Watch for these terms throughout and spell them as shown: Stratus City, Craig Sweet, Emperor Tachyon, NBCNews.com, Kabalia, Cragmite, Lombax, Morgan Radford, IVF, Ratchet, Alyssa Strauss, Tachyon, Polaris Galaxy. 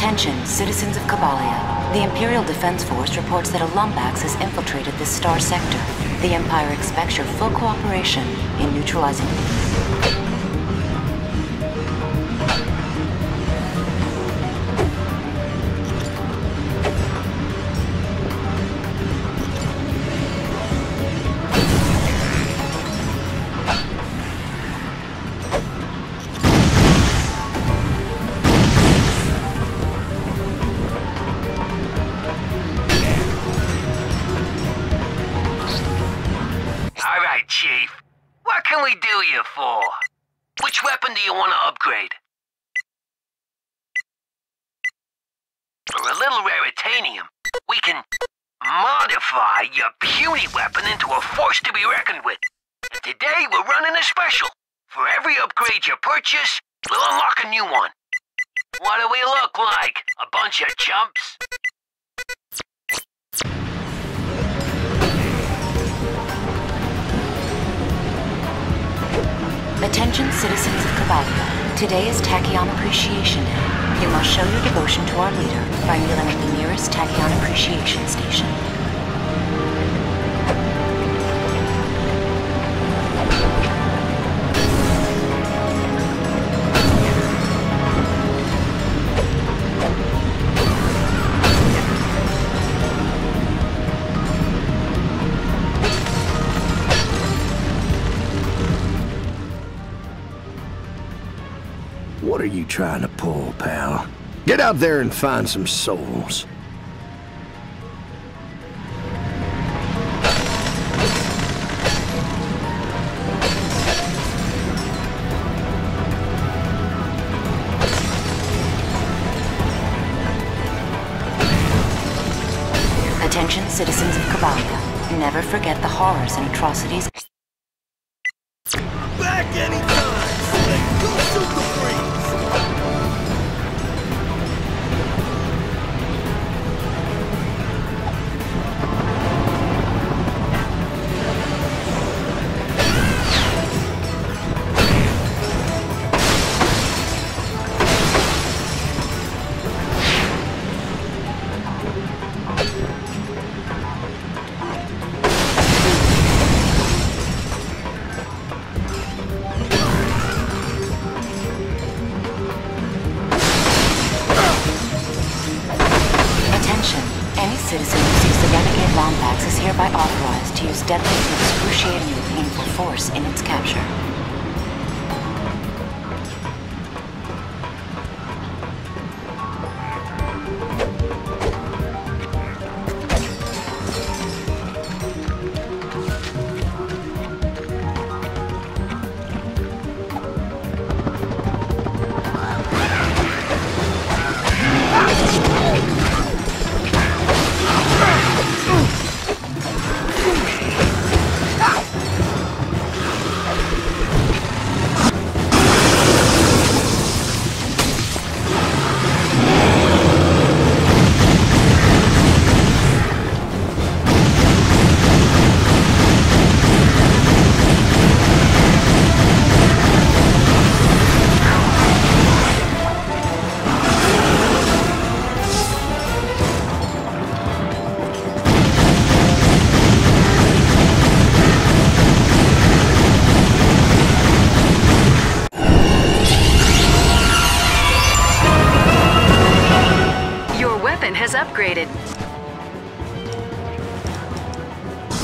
Attention, citizens of Kabalia. The Imperial Defense Force reports that a Lombax has infiltrated this star sector. The Empire expects your full cooperation in neutralizing it. Attention, citizens of Kabalia. Today is Tachyon Appreciation Day. You must show your devotion to our leader by kneeling at the nearest Tachyon Appreciation Station. What are you trying to pull, pal? Get out there and find some souls. Attention, citizens of Kabalia. Never forget the horrors and atrocities. Back anytime! Go to the break!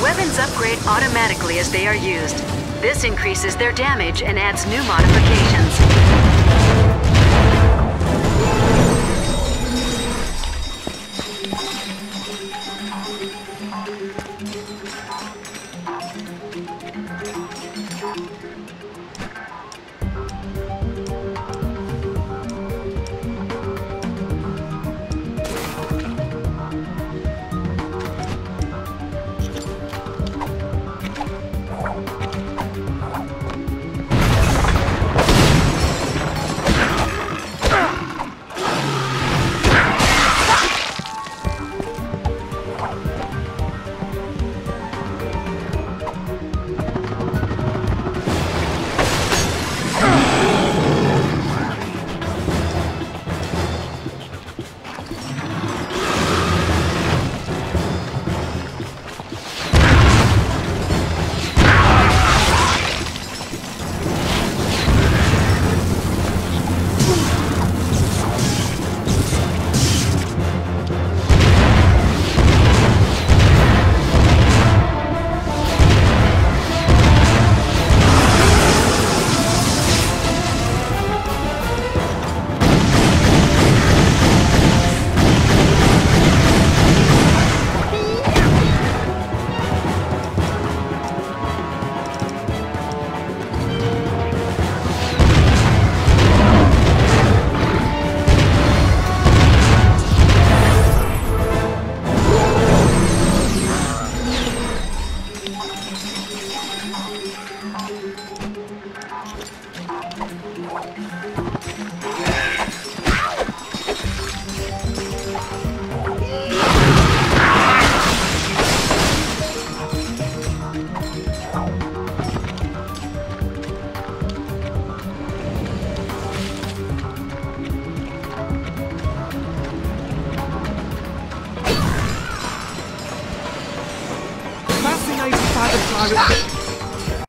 Weapons upgrade automatically as they are used. This increases their damage and adds new modifications.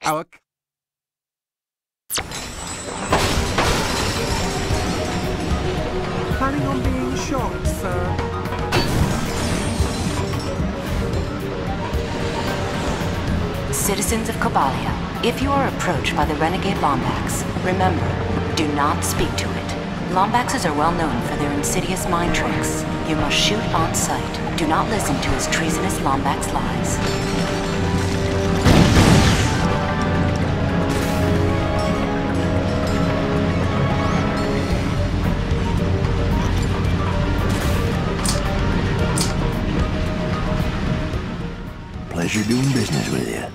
Alec. Planning on being shot, sir. Citizens of Kabalia, if you are approached by the renegade Lombax, remember, do not speak to it. Lombaxes are well known for their insidious mind tricks. You must shoot on sight. Do not listen to his treasonous Lombax lies. Pleasure doing business with you.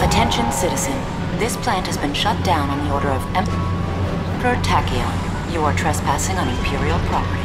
Attention, citizen. This plant has been shut down on the order of Emperor Tachyon. You are trespassing on Imperial property.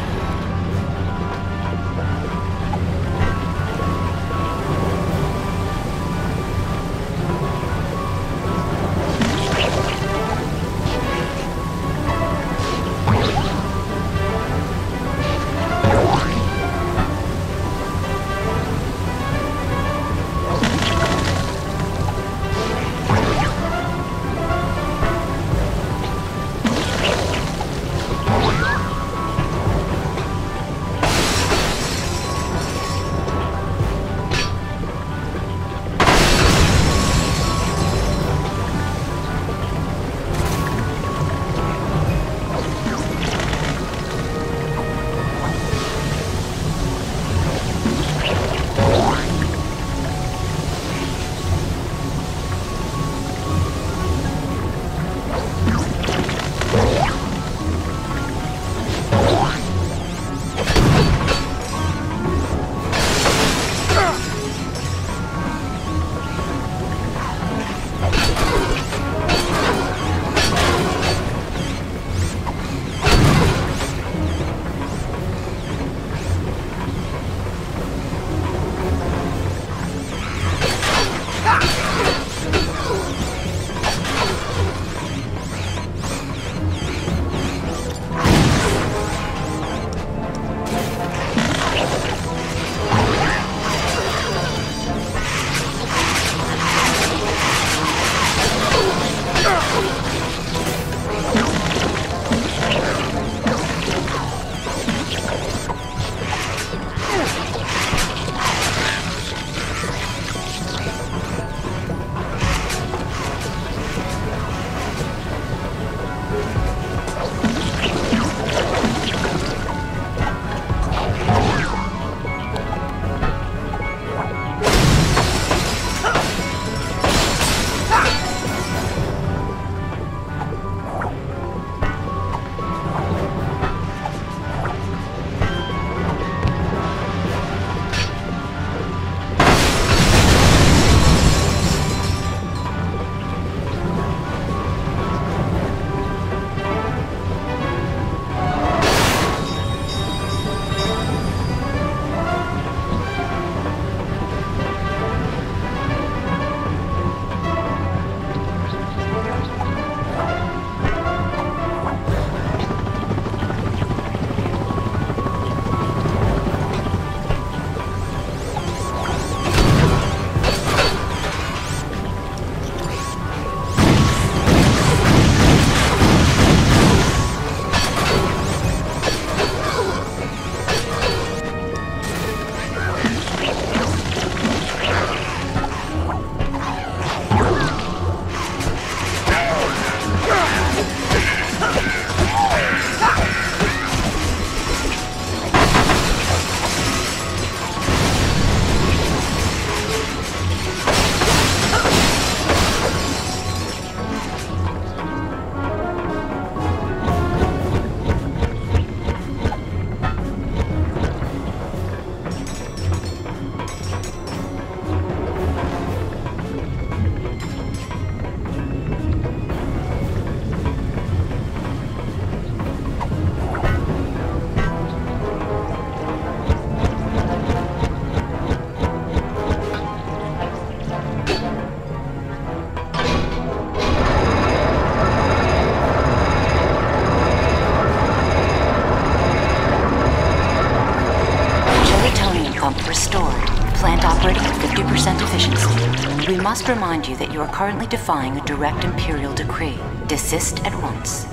pump restored. Plant operating at 50% efficiency. We must remind you that you are currently defying a direct Imperial decree. Desist at once.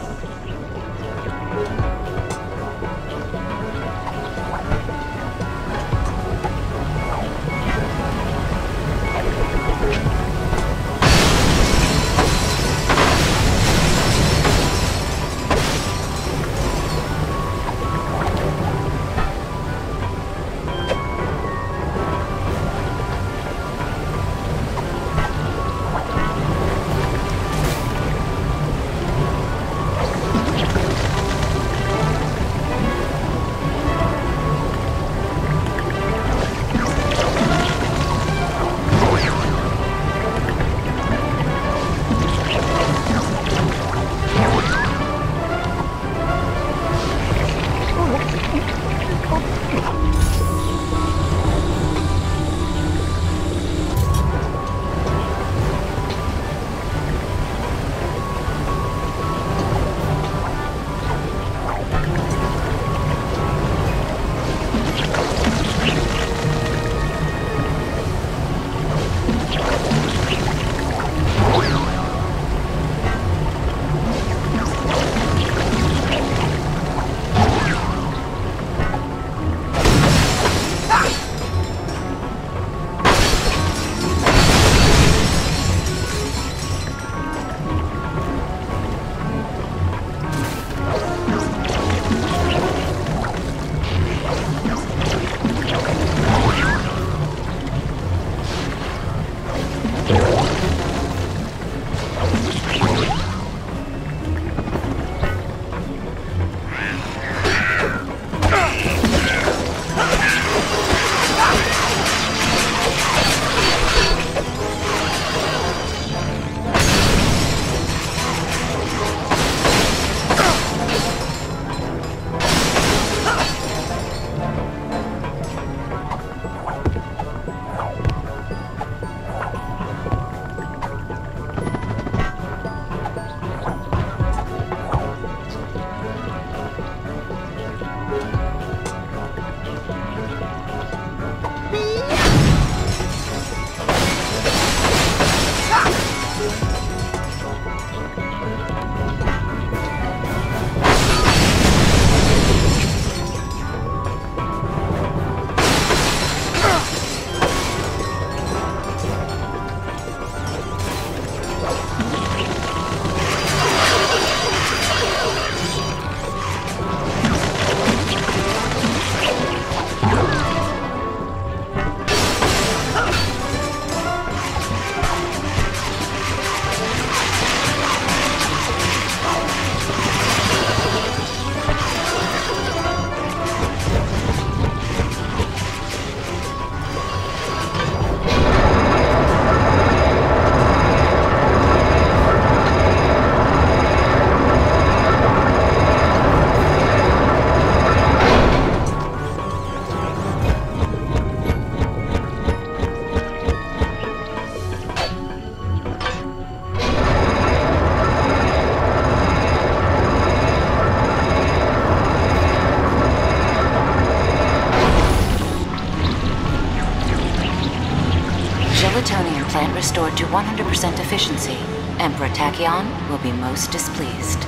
Restored to 100% efficiency. Emperor Tachyon will be most displeased.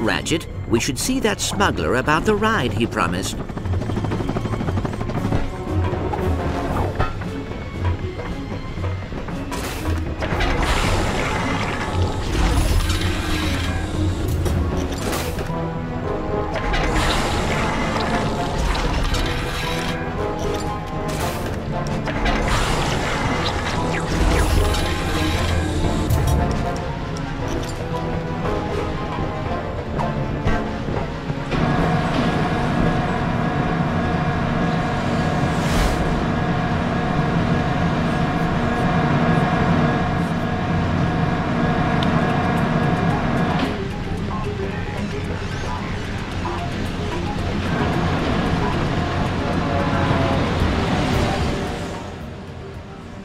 Ratchet, we should see that smuggler about the ride he promised.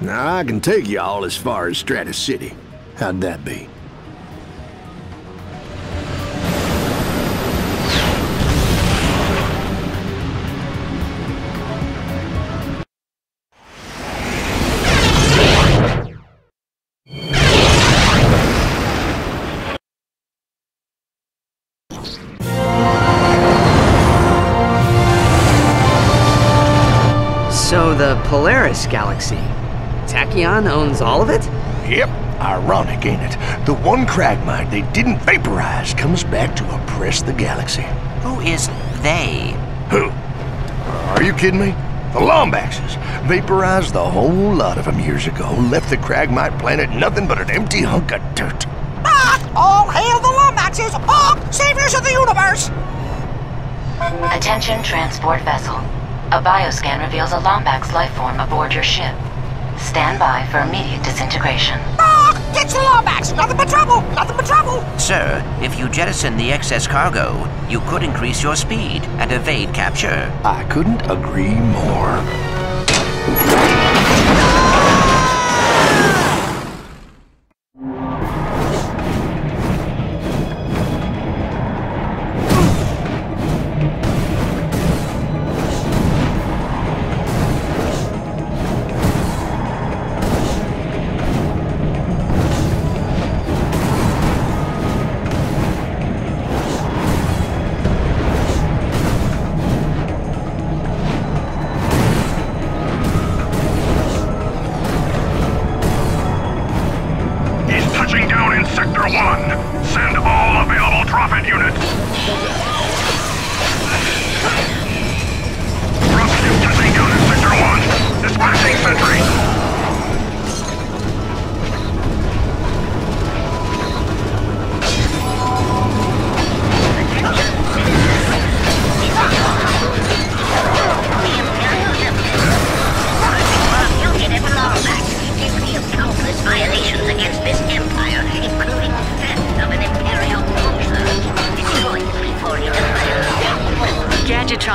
Now, I can take y'all as far as Stratus City. How'd that be? the Polaris Galaxy. Tachyon owns all of it? Yep. Ironic, ain't it? The one Cragmite they didn't vaporize comes back to oppress the galaxy. Who is they? Who? Are you kidding me? The Lombaxes vaporized the whole lot of them years ago, left the Cragmite planet nothing but an empty hunk of dirt. But all hail the Lombaxes, all saviors of the universe! Attention transport vessel. A bioscan reveals a Lombax lifeform aboard your ship. Stand by for immediate disintegration. It's the Lombax! Nothing but trouble! Nothing but trouble! Sir, if you jettison the excess cargo, you could increase your speed and evade capture. I couldn't agree more.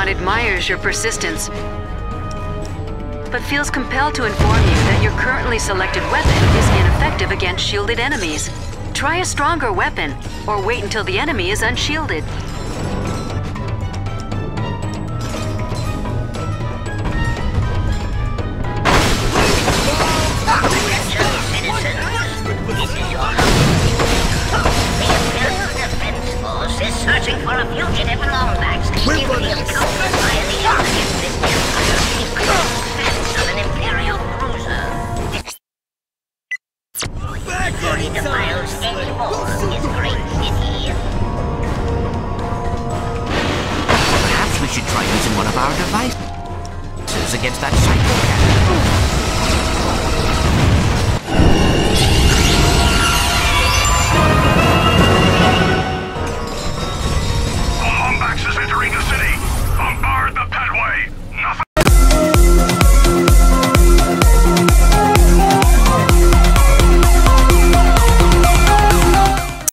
Admires your persistence, but feels compelled to inform you that your currently selected weapon is ineffective against shielded enemies. Try a stronger weapon, or wait until the enemy is unshielded. Perhaps we should try using one of our devices against that cycle cannon.